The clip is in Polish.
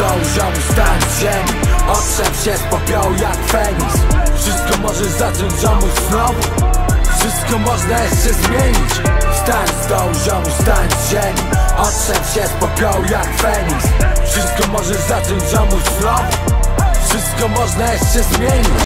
tą ziomu stan ziemi. Otrzep się z popiołu jak Feniks. Wszystko możesz zacząć ziomuś znowu. Wszystko można jeszcze zmienić. Stań z dołu ziomu, stań z ziemi. Otrzep się z popiołu jak Feniks. Wszystko możesz zacząć ziomuś znowu. Wszystko można jeszcze zmienić.